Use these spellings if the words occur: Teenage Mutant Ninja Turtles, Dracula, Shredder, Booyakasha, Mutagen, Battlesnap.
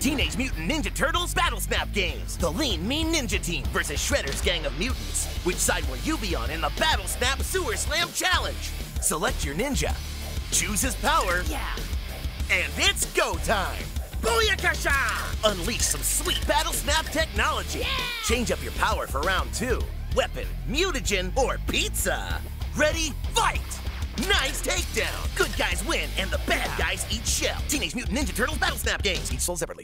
Teenage Mutant Ninja Turtles Battlesnap games. The lean, mean ninja team versus Shredder's gang of mutants. Which side will you be on in the Battlesnap Sewer Slam Challenge? Select your ninja, choose his power, and it's go time! Booyakasha! Unleash some sweet Battlesnap technology. Change up your power for round 2. Weapon, Mutagen, or pizza. Ready, fight! Nice takedown! Good guys win, and the bad guys eat shell. Teenage Mutant Ninja Turtles Battlesnap games, each sold separately.